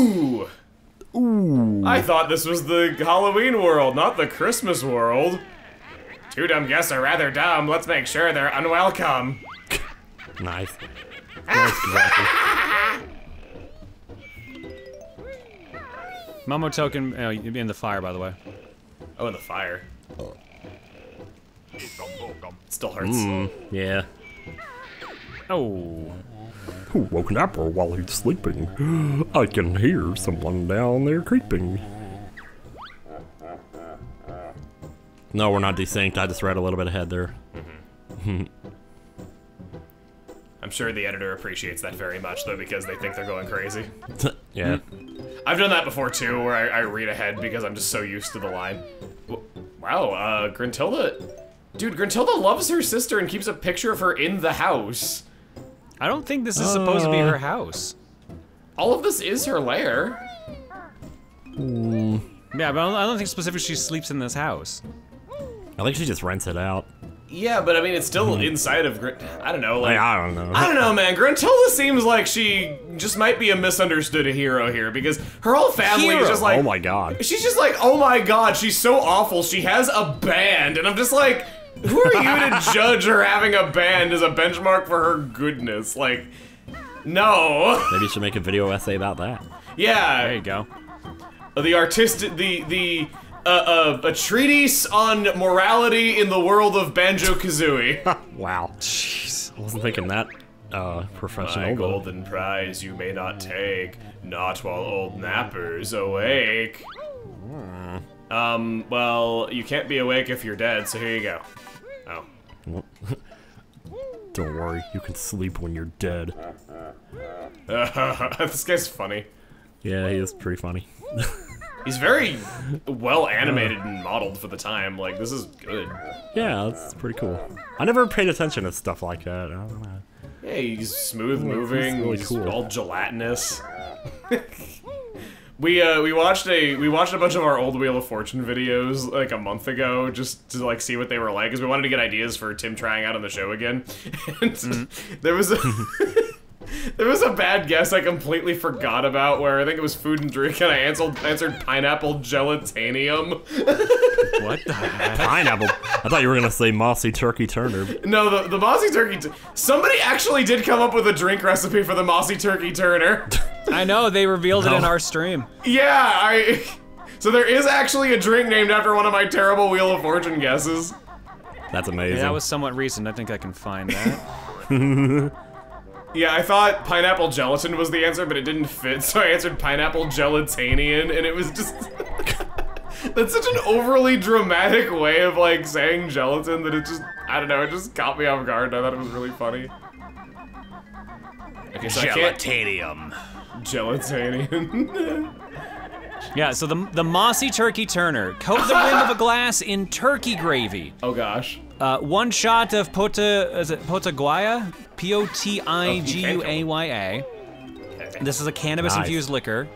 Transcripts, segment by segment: Ooh! Ooh. I thought this was the Halloween world, not the Christmas world. Two dumb guests are rather dumb. Let's make sure they're unwelcome. Nice. Nice. Momo token. Oh, you'd be in the fire, by the way. Oh, in the fire. Oh. Still hurts. Mm, yeah. Oh. Who woke Napper while he's sleeping? I can hear someone down there creeping. No, we're not desynced. I just read a little bit ahead there. Mm-hmm. I'm sure the editor appreciates that very much, though, because they think they're going crazy. Yeah. I've done that before, too, where I read ahead because I'm just so used to the line. Wow, Gruntilda... Dude, Gruntilda loves her sister and keeps a picture of her in the house. I don't think this is supposed to be her house. All of this is her lair. Mm. Yeah, but I don't think specifically she sleeps in this house. I think she just rents it out. Yeah, but I mean, it's still inside of I don't know, like... I don't know. I don't know, man. Gruntilda seems like she just might be a misunderstood hero here, because her whole family is just like... Oh my god. She's just like, oh my god, she's so awful. She has a band, and I'm just like... Who are you to judge her having a band as a benchmark for her goodness? Like, no. Maybe you should make a video essay about that. Yeah. There you go. The artistic, a treatise on morality in the world of Banjo-Kazooie. Wow. Jeez, I wasn't thinking that professional. My golden prize you may not take, not while old Napper's awake. Mm. Well, you can't be awake if you're dead, so here you go. Oh. Don't worry, you can sleep when you're dead. This guy's funny. Yeah, he is pretty funny. He's very well animated and modeled for the time, like, this is good. Yeah, that's pretty cool. I never paid attention to stuff like that, I don't know. Yeah, he's smooth moving, really he's cool. All gelatinous. We watched a bunch of our old Wheel of Fortune videos like a month ago just to like see what they were like because we wanted to get ideas for Tim trying out on the show again. And there was a bad guess I completely forgot about where I think it was food and drink and I answered pineapple gelatanium. What the heck? Pineapple? I thought you were gonna say mossy turkey turner. No, the mossy turkey. Somebody actually did come up with a drink recipe for the mossy turkey turner. I know, they revealed it in our stream. Yeah, so there is actually a drink named after one of my terrible Wheel of Fortune guesses. That's amazing. Yeah, that was somewhat recent, I think I can find that. Yeah, I thought pineapple gelatin was the answer, but it didn't fit, so I answered pineapple gelatanian, and it was just... That's such an overly dramatic way of, like, saying gelatin that it just... I don't know, it just caught me off guard, I thought it was really funny. Okay, so gelatanium. Gelatanian. Yeah, so the mossy turkey turner. Coat the rim of a glass in turkey gravy. Oh gosh. One shot of Potiguaya? P-O-T-I-G-U-A-Y-A. This is a cannabis-infused liquor.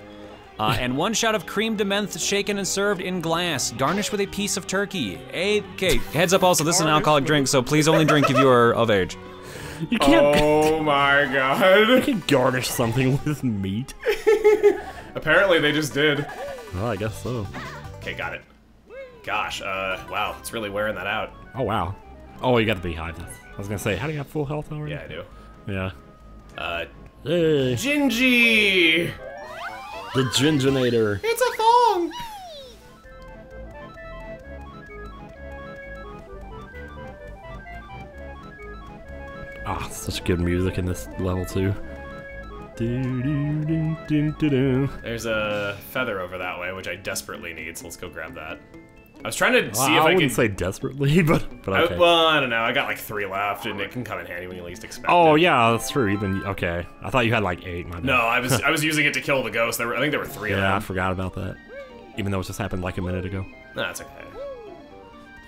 And one shot of creme de menthe shaken and served in glass. Garnish with a piece of turkey. Okay, heads up also, this is an alcoholic drink, so please only drink if you are of age. You can't. Oh my god. You can garnish something with meat. Apparently they just did. Well, I guess so. Okay, got it. Gosh, wow, it's really wearing that out. Oh, wow. Oh, you got the beehive. I was gonna say, how do you have full health already? Yeah, I do. Yeah. Hey. Gingy! The Ginginator. It's a thong! Ah, such good music in this level too. There's a feather over that way, which I desperately need, so let's go grab that. I was trying to see if I could- I wouldn't say desperately, but okay. Well, I don't know, I got like 3 left, and it can come in handy when you least expect it. Oh yeah, that's true, even, okay. I thought you had like 8, my bad. No, I was using it to kill the ghost, I think there were 3 of them. Yeah, I forgot about that. Even though it just happened like a minute ago. No, that's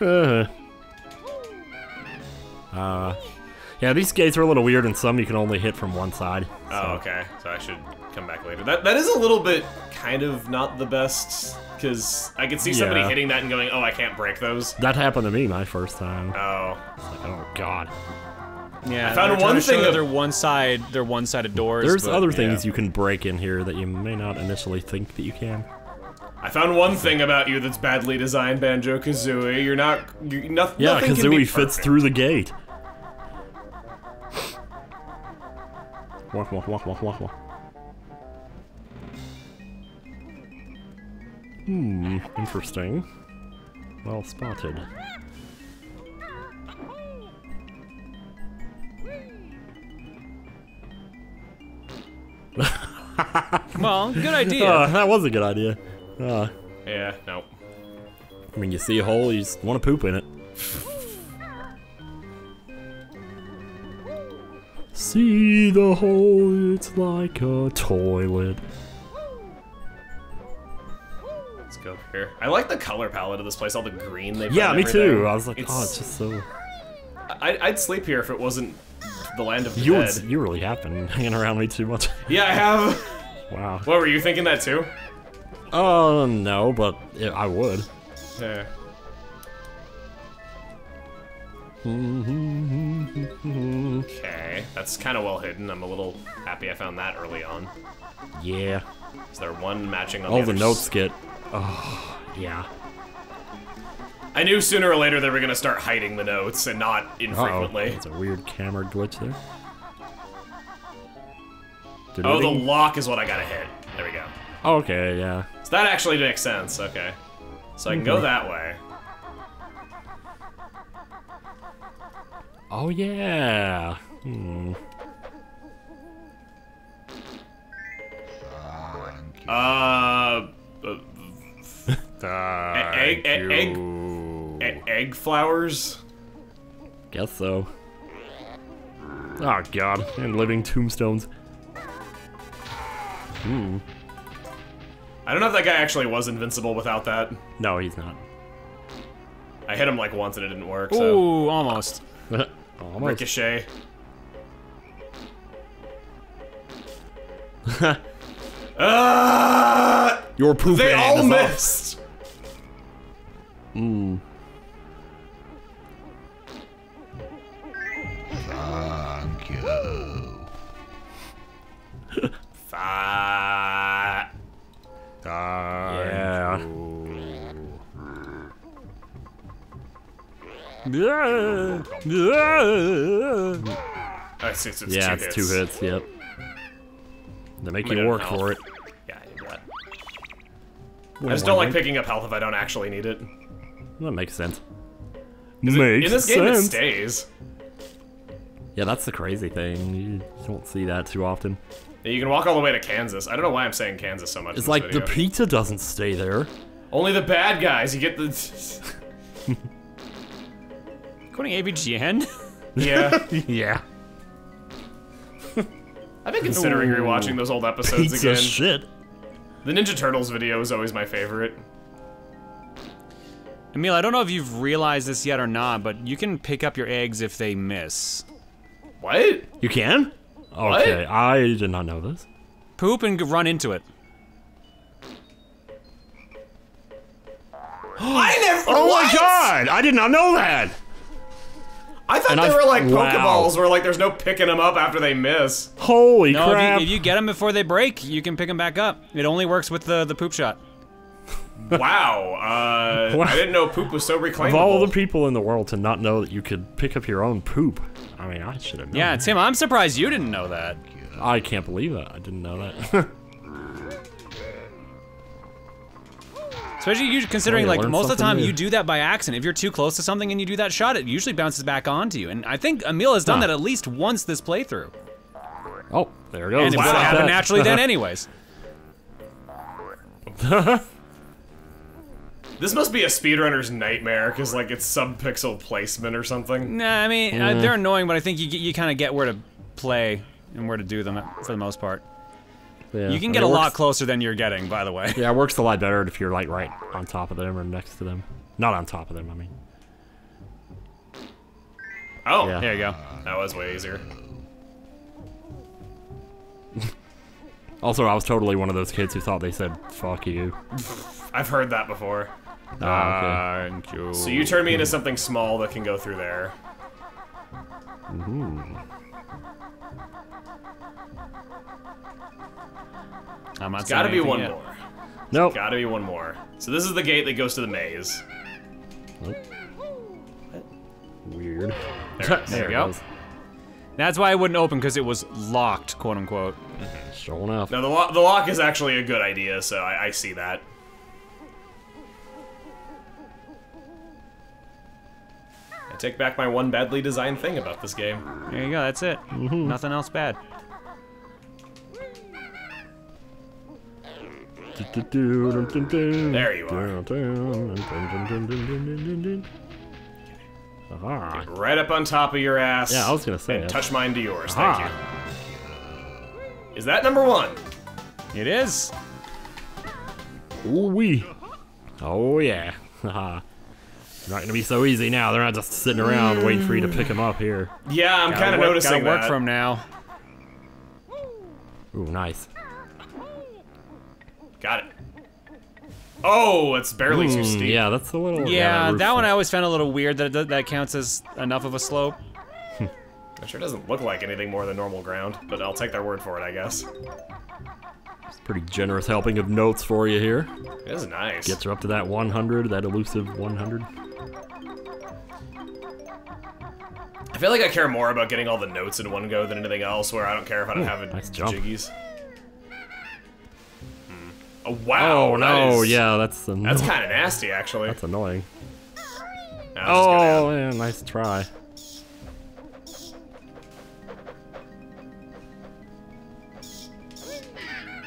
okay. Yeah, these gates are a little weird, and some you can only hit from one side. So. Oh, okay. So I should come back later. That is a little bit kind of not the best, because I could see somebody hitting that and going, oh, I can't break those. That happened to me my first time. Oh. It's like, oh, God. Yeah, I found one thing. They're one-sided doors. There's other things you can break in here that you may not initially think that you can. I found one thing about you that's badly designed, Banjo-Kazooie. You're not. Yeah, Kazooie fits through the gate. Walk, walk, walk, walk, walk, walk. Hmm, interesting. Well spotted. Well, good idea. That was a good idea. Yeah, no. I mean, you see a hole, you just want to poop in it. See the hole, it's like a toilet. Let's go here. I like the color palette of this place, all the green they put on everything. Yeah, me too. I was like, oh, it's just so... I'd sleep here if it wasn't the land of the dead. You really have been hanging around me too much. Yeah, I have. Wow. What, were you thinking that too? No, but I would. Yeah. Okay, that's kind of well hidden. I'm a little happy I found that early on. Yeah. Is there one matching on the other? Oh, the notes get... Oh, yeah. I knew sooner or later they were going to start hiding the notes, and not infrequently. Uh-oh. That's a weird camera glitch there. Oh, the lock is what I gotta hit. There we go. Okay, yeah. So that actually makes sense, okay. So I can go that way. Oh, yeah. Hmm. Egg flowers? Guess so. Oh, God. And living tombstones. Ooh. I don't know if that guy actually was invincible without that. No, he's not. I hit him like once and it didn't work, so... Ooh, almost. Almost. Ricochet. Your poop they all missed! Ooh. Thank you. Yeah. Yeah, it's two hits, yep. They make you work for it. Yeah, I did that. I just don't like picking up health if I don't actually need it. That makes sense. In this game, it stays. Yeah, that's the crazy thing. You don't see that too often. You can walk all the way to Kansas. I don't know why I'm saying Kansas so much. It's like the pizza doesn't stay there. Only the bad guys. You get the. Quoting AVGN? Yeah. Yeah. I've been considering rewatching those old episodes again. Shit. The Ninja Turtles video is always my favorite. Emil, I don't know if you've realized this yet or not, but you can pick up your eggs if they miss. What? You can? Okay, what? I did not know this. Poop and run into it. I never. Oh what? My god! I did not know that. I thought they were like Pokeballs, where like there's no picking them up after they miss. Holy crap! No, if you get them before they break, you can pick them back up. It only works with the poop shot. Wow. I didn't know poop was so reclaimable. Of all the people in the world to not know that you could pick up your own poop. I mean, I should have known. Yeah, Tim, I'm surprised you didn't know that. I can't believe that. I didn't know that. Especially you considering, like, most of the time you do that by accident. If you're too close to something and you do that shot, it usually bounces back onto you. And I think Emil has done that at least once this playthrough. Oh, there it goes. And it would happen naturally then anyways. This must be a speedrunner's nightmare, cause like it's sub-pixel placement or something. Nah, I mean, they're annoying, but I think you kind of get where to play and where to do them for the most part. Yeah. You can get a lot closer than you're getting, by the way. Yeah, it works a lot better if you're like right on top of them or next to them. Not on top of them, I mean. Oh, yeah. There you go. That was way easier. Also, I was totally one of those kids who thought they said, fuck you. I've heard that before. Oh, okay. So you turn me into something small that can go through there. I'm not. It's gotta be one more. Nope. Gotta be one more. So this is the gate that goes to the maze. Nope. What? Weird. There we go. That's why it wouldn't open, because it was locked, quote unquote. Sure enough. Now the lock is actually a good idea, so I see that. I take back my one badly designed thing about this game. There you go, that's it. Mm-hmm. Nothing else bad. There you are. Uh-huh. Get right up on top of your ass. Yeah, I was gonna say. And touch mine to yours. Uh-huh. Thank you. Is that number one? It is. Ooh wee. Oh yeah. Haha. Not gonna be so easy now. They're not just sitting around waiting for you to pick them up here. Yeah, I'm kind of noticing that. Gotta work from now. Ooh, nice. Got it. Oh, it's barely too steep. Yeah, that's a little. Yeah, that one I always found a little weird that that counts as enough of a slope. It sure doesn't look like anything more than normal ground, but I'll take their word for it, I guess. It's a pretty generous helping of notes for you here. It is nice. Gets her up to that 100, that elusive 100. I feel like I care more about getting all the notes in one go than anything else, where I don't care if I don't have nice jiggies. Oh, wow! Oh no! Yeah, that's annoying. That's kind of nasty, actually. That's annoying. Oh, yeah, nice try.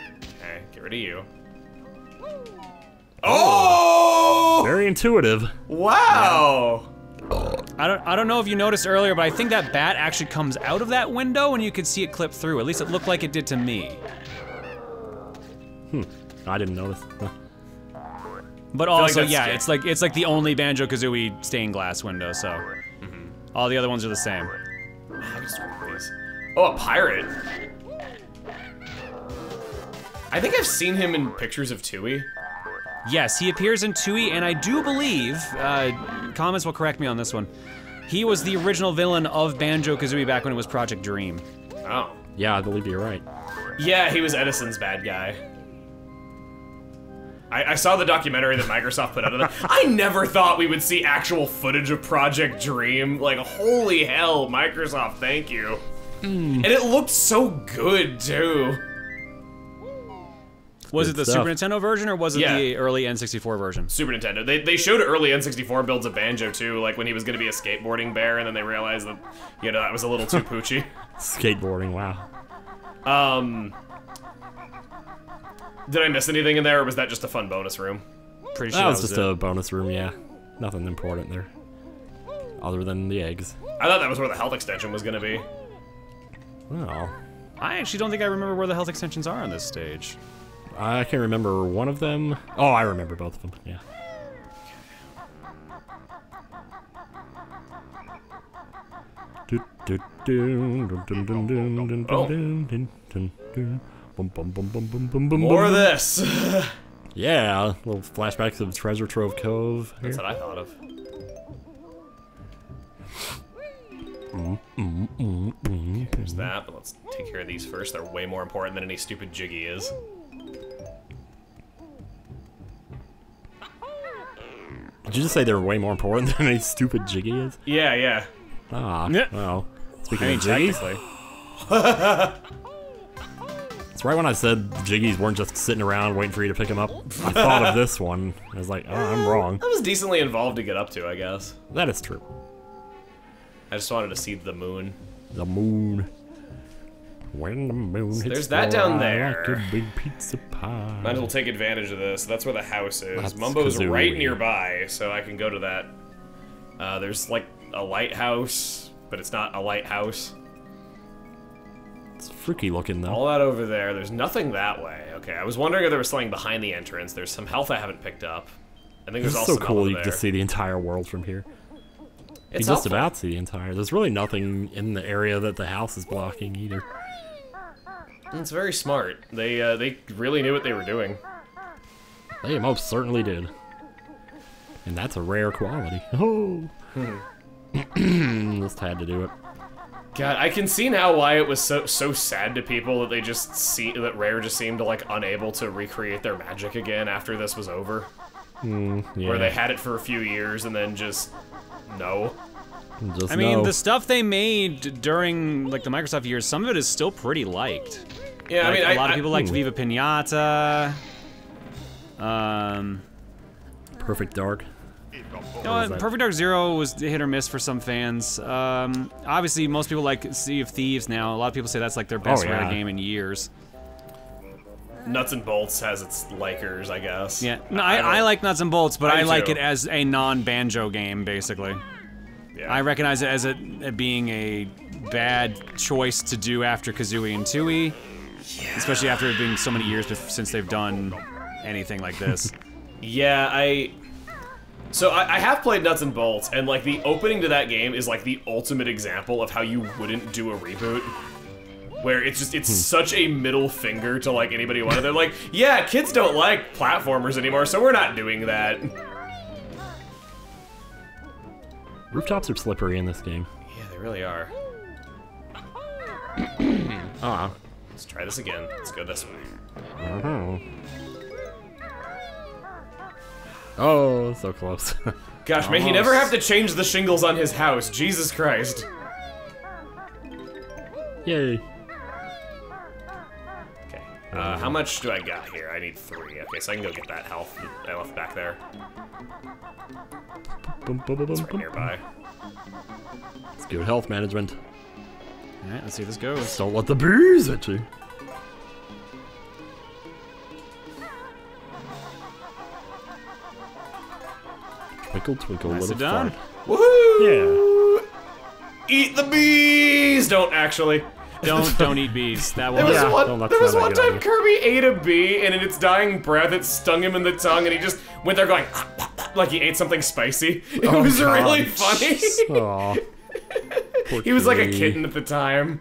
Okay, get rid of you. Oh! Very intuitive. Wow! Yeah. I don't know if you noticed earlier, but I think that bat actually comes out of that window, and you could see it clip through. At least it looked like it did to me. Hmm. I didn't notice. But also, like it's like the only Banjo-Kazooie stained glass window, so all the other ones are the same. Oh, a pirate! I think I've seen him in pictures of Tooie. Yes, he appears in Tooie, and I do believe, comments will correct me on this one, he was the original villain of Banjo-Kazooie back when it was Project Dream. Oh. Yeah, I believe you're right. Yeah, he was Edison's bad guy. I saw the documentary that Microsoft put out of that. I never thought we would see actual footage of Project Dream. Like, holy hell, Microsoft, thank you. And it looked so good, too. Was it the Super Nintendo version, or was it the early N64 version? Super Nintendo. They showed early N64 builds of Banjo, too, like when he was gonna be a skateboarding bear, and then they realized that, you know, that was a little too poochy. Skateboarding, wow. Did I miss anything in there, or was that just a fun bonus room? Pretty sure that was just a bonus room, yeah. Nothing important there. Other than the eggs. I thought that was where the health extension was gonna be. Well. I actually don't think I remember where the health extensions are on this stage. I can't remember one of them. Oh, I remember both of them, yeah. Oh. More this! Yeah, little flashbacks of Treasure Trove Cove. That's what I thought of. There's that, but let's take care of these first. They're way more important than any stupid jiggy is. Did you just say they're way more important than any stupid jiggy is? Yeah, yeah. Ah, well. Speaking of jiggies. It's right when I said jiggies weren't just sitting around waiting for you to pick them up. I thought of this one. I was like, oh, I'm wrong. I was decently involved to get up to, I guess. That is true. I just wanted to see the moon. The moon. When the moon hits there's that down there. Like a big pizza pie. Might as well take advantage of this. That's where the house is. That's Mumbo's Kazooie. Right nearby, so I can go to that. There's like a lighthouse, but it's not a lighthouse. It's freaky looking though. All that over there, there's nothing that way. Okay, I was wondering if there was something behind the entrance. There's some health I haven't picked up. I think there's also some over there. It's so cool you can see the entire world from here. It's just about see the entire, there's really nothing in the area that the house is blocking either. It's very smart. They really knew what they were doing. They most certainly did. And that's a rare quality. Oh! Just had to do it. God, I can see now why it was so sad to people that that Rare just seemed like unable to recreate their magic again after this was over. Yeah. Where they had it for a few years and then just no. Just I mean, the stuff they made during like the Microsoft years, some of it is still pretty liked. Yeah, like, I mean, a lot of people liked Viva Pinata. Perfect Dark. No, Perfect Dark Zero was hit or miss for some fans. Obviously, most people like Sea of Thieves now. A lot of people say that's like their best Rare game in years. Nuts and Bolts has its likers, I guess. Yeah, no, I like Nuts and Bolts, but I like it as a non-Banjo game, basically. Yeah. I recognize it as it being a bad choice to do after Kazooie and Tooie, especially after it being so many years since they've done anything like this. Yeah, So I have played Nuts and Bolts, and like the opening to that game is like the ultimate example of how you wouldn't do a reboot. Where it's just, it's such a middle finger to like anybody who wanted. They're like, yeah, kids don't like platformers anymore, so we're not doing that. Rooftops are slippery in this game. Yeah, they really are. Aw. Let's try this again. Let's go this way. Oh, so close. Gosh, almost. May he never have to change the shingles on his house. Jesus Christ. Yay. Okay. How much do I got here? I need 3. Okay, so I can go get that health I left back there. It's right nearby. Let's do health management. Alright, let's see if this goes. Don't let the bees at you. Twinkle, twinkle, nice little star. Woohoo! Yeah. Eat the bees! Don't actually. Don't eat bees. That one. There was one time Kirby ate a bee, and in its dying breath, it stung him in the tongue, and he just went there going like he ate something spicy. It was really funny. He was like a kitten at the time.